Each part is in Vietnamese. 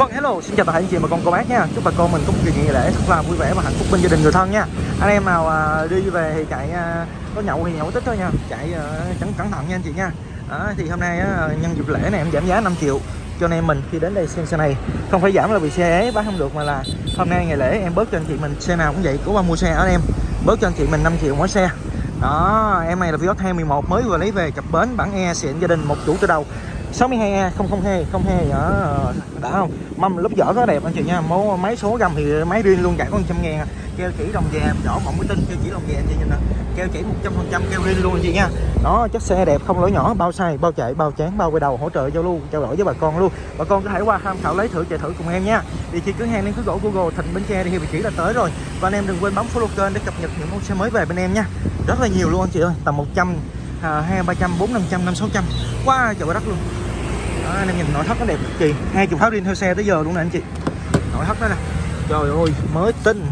Vâng, hello, xin chào tất cả anh chị và cô bác nha. Chúc bà con mình có một kỳ nghỉ lễ thật là vui vẻ và hạnh phúc bên gia đình người thân nha. Anh em nào đi về thì chạy, có nhậu thì nhậu tích thôi nha. Chạy cẩn thận nha anh chị nha. Thì hôm nay nhân dịp lễ này em giảm giá 5 triệu cho anh em mình khi đến đây xem xe này. Không phải giảm là vì xe ấy bán không được, mà là hôm nay ngày lễ em bớt cho anh chị mình, xe nào cũng vậy, có ba mua xe ở em bớt cho anh chị mình 5 triệu mỗi xe. Đó, em này là Vios 211 mới vừa lấy về cặp bến bản E xịn gia đình, một chủ từ đầu, 62A 002 ở đã không? Mâm lớp vỏ rất đẹp anh chị nha. Máy số gầm thì máy riêng luôn, cả có 100.000. Keo chỉ đồng vàng, vỏ mỏng mới tinh, keo chỉ đồng vàng anh chị nhìn nè. Keo chỉ 100% keo riêng luôn anh chị nha. Đó, chất xe đẹp, không lỗi nhỏ, bao xài, bao chạy, bao chán, bao quay đầu, hỗ trợ giao lưu, trao đổi với bà con luôn. Bà con có thể qua tham khảo lấy thử, chạy thử cùng em nha. Địa chỉ cửa hàng em cứ gõ Google Thịnh Bến Tre thì địa chỉ là tới rồi. Và anh em đừng quên bấm follow kênh để cập nhật những mẫu xe mới về bên em nha. Rất là nhiều luôn anh chị ơi, tầm 100 200, 300, 400, 500, 500, 600 quá trời đất luôn. Đó, anh em nhìn nội thất nó đẹp cực kỳ, 20 tháo riêng theo xe tới giờ luôn nè anh chị. Nội thất đó nè, trời ơi, mới tinh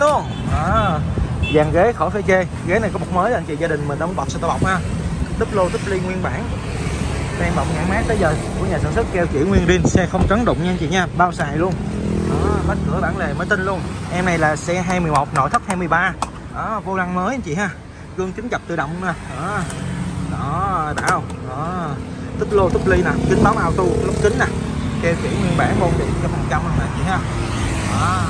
luôn. Đó, dàn ghế khỏi phải chê, ghế này có một mới anh chị, gia đình mình đóng bọc, xe ta bọc ha, túp ly nguyên bản, đèn bọc nhãn mát tới giờ của nhà sản xuất, keo chỉ nguyên riêng, xe không trấn đụng nha anh chị nha, bao xài luôn. Đó, bánh cửa bản lề mới tinh luôn. Em này là xe 211, nội thất 23. Đó, vô lăng mới anh chị ha, gương kính cặp tự động nè. Đó, đó đã không? Đó, túp ly nè, kính báo auto, lốp kính nè, keo chỉ nguyên bản, bông điện 100% nè chị ha. Đó,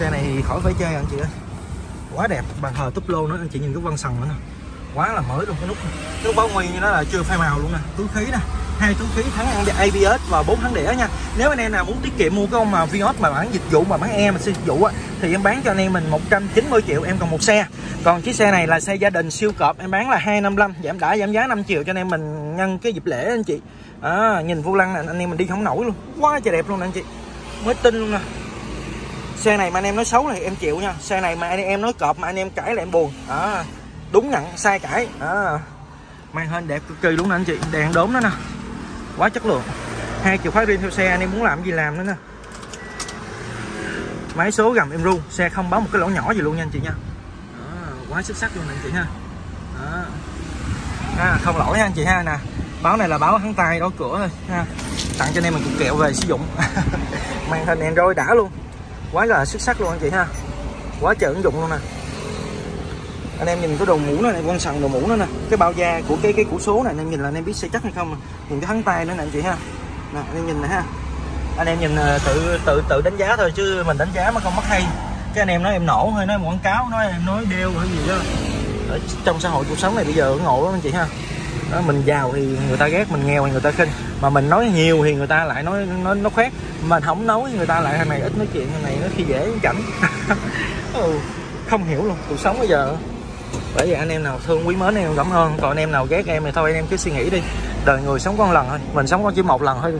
xe này khỏi phải chơi anh chị ơi, quá đẹp, bàn thờ túp lô nữa anh chị, nhìn cái vân sần nữa nè, quá là mới luôn. Cái nút báo nguy như nó là chưa phai màu luôn nè. Túi khí nè, 2 túi khí thắng ABS và 4 thắng đĩa nha. Nếu anh em nào muốn tiết kiệm mua cái ông mà Vios mà bán dịch vụ, mà bán E mà siêu dịch vụ á, thì em bán cho anh em mình 190 triệu, em còn một xe. Còn chiếc xe này là xe gia đình siêu cọp, em bán là 255, giảm đã giảm giá 5 triệu cho anh em mình nhân cái dịp lễ anh chị. Nhìn vô lăng này, anh em mình đi không nổi luôn, quá trời đẹp luôn nè anh chị, mới tin luôn nè. Xe này mà anh em nói xấu thì em chịu nha, xe này mà anh em nói cọp mà anh em cãi là em buồn. Đúng nhận sai cãi. Màn hình đẹp cực kỳ luôn nè anh chị, đèn đốm đó nè, quá chất lượng, 2 chìa khóa riêng theo xe, anh em muốn làm gì làm nữa nè. Máy số gầm em ru, xe không báo một cái lỗ nhỏ gì luôn nha anh chị nha. Đó, quá xuất sắc luôn nè anh chị ha. Đó. Không lỗi nha anh chị ha nè, báo này là báo hắn tay đó cửa thôi ha, tặng cho anh em mình cục kẹo về sử dụng. Màn hình Android đã luôn, quá là xuất sắc luôn anh chị ha, quá trời ứng dụng luôn nè. Anh em nhìn cái đồ mũ này, quan sần đồ mũ nữa nè, cái bao da của cái củ số này, anh em nhìn là anh em biết xe chắc hay không, nhìn cái thắng tay nữa nè anh chị ha. Nè, anh em nhìn này ha, anh em nhìn tự đánh giá thôi, chứ mình đánh giá mà không mất hay. Cái anh em nói em nổ hay nói em quảng cáo, nói em nói đeo hay gì đó, ở trong xã hội cuộc sống này bây giờ ngộ lắm anh chị ha. Đó, mình giàu thì người ta ghét, mình nghèo thì người ta khinh, mà mình nói nhiều thì người ta lại nói nó khoét, mình không nói người ta lại thằng này ít nói chuyện, thằng này nó khi dễ cảnh. Không hiểu luôn cuộc sống bây giờ. Bởi vậy anh em nào thương quý mến em cảm ơn, còn anh em nào ghét em thì thôi anh em cứ suy nghĩ đi, đời người sống con lần thôi, mình sống con chỉ một lần thôi,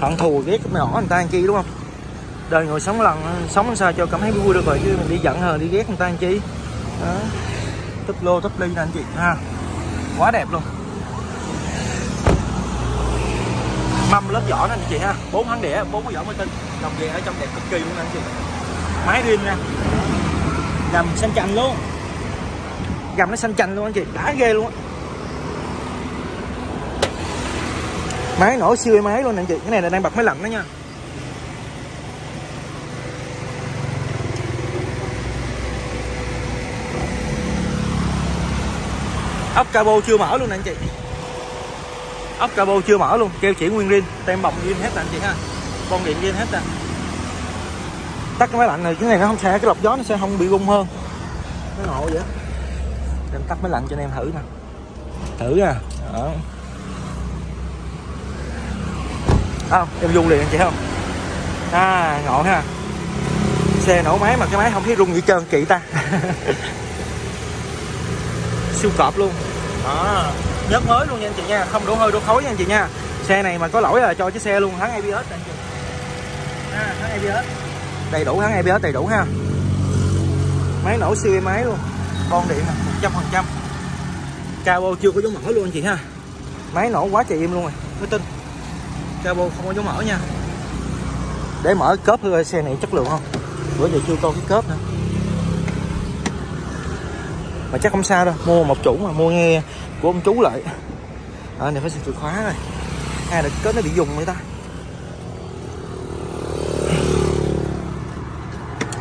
hận thù ghét cái nhỏ người ta ăn chi, đúng không? Đời người sống lần, sống sao cho cảm thấy vui được rồi, chứ mình đi giận hờn đi ghét người ta ăn chi. Đó, túp lô túp ly nè anh chị ha, quá đẹp luôn. Mâm lớp vỏ nè anh chị ha, 4 thắng đĩa, 4 cái vỏ mới tinh, đồng về ở trong đẹp cực kỳ luôn anh chị. Máy riêng nha, nằm xanh chành luôn, gầm nó xanh chành luôn anh chị, đã ghê luôn á. Máy nổ siêu máy luôn nè anh chị, cái này là đang bật máy lạnh đó nha. Ốc cabo chưa mở luôn nè anh chị, ốc cabo chưa mở luôn, keo chỉ nguyên riêng, tem bọc riêng hết nè anh chị ha, con điện riêng hết nè. Tắt cái máy lạnh này, cái này nó không sẽ, cái lọc gió nó sẽ không bị rung hơn, nó nộ vậy. Em tắt máy lạnh cho anh em thử nè, thử nè. Đó, không em rung liền anh chị không, ngộ ha, xe nổ máy mà cái máy không thấy rung gì trơn, kỵ ta. Siêu cọp luôn. Đó, nhớt mới luôn nha anh chị nha, không đổ hơi đổ khói nha anh chị nha. Xe này mà có lỗi là cho chiếc xe luôn, thắng ABS nè anh chị. Thắng ABS đầy đủ, thắng ABS đầy đủ ha. Máy nổ siêu máy luôn, con điện 100%, cabo chưa có dấu mỡ luôn anh chị ha. Máy nổ quá trời im luôn rồi, mới tin, cabo không có dấu mỡ nha. Để mở cốp thôi, xe này chất lượng không, bữa giờ chưa coi cái cốp nữa, mà chắc không sao đâu, mua một chủ mà mua nghe của ông chú lại. Này phải xịt chìa khóa rồi, là cốp nó bị dùng vậy ta.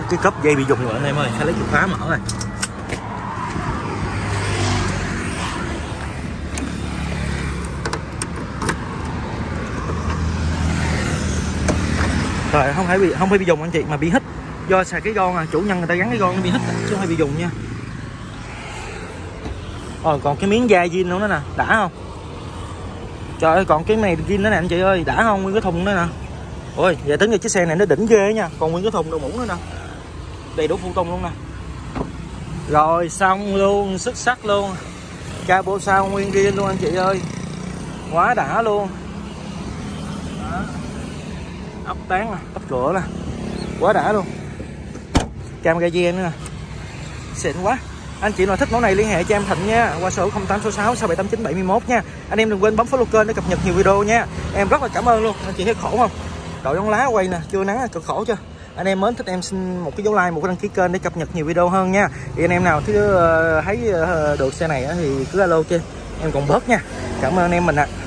cái cốp dây bị dùng rồi anh em ơi, phải lấy chìa khóa mở rồi. Rồi không phải bị dùng anh chị, mà bị hít do xài cái gòn à, chủ nhân người ta gắn cái gòn nó bị hít chứ không phải bị dùng nha. Rồi còn cái miếng da zin nữa đó nè, đã không? Trời ơi, còn cái này zin nữa nè anh chị ơi, đã không? Nguyên cái thùng nữa nè. Ôi, giờ tính như chiếc xe này nó đỉnh ghê nha, còn nguyên cái thùng đồ mũ nữa nè. Đầy đủ phụ tùng luôn nè. Rồi xong luôn, xuất sắc luôn. Cabo sao nguyên zin luôn anh chị ơi. Quá đã luôn. Đó. Ốc tán nè, ốc cửa nè. Quá đã luôn. Camera gear nữa nè. Xịn quá. Anh chị nào thích mẫu này liên hệ cho em Thịnh nha, qua số 0866 678971 nha. Anh em đừng quên bấm follow kênh để cập nhật nhiều video nha. Em rất là cảm ơn luôn. Anh chị thấy khổ không? Đội bóng lá quay nè, chưa nắng cực khổ chưa. Anh em mến thích em xin một cái dấu like, một cái đăng ký kênh để cập nhật nhiều video hơn nha. Thì anh em nào thấy được xe này thì cứ alo cho em còn bớt nha. Cảm ơn anh em mình ạ.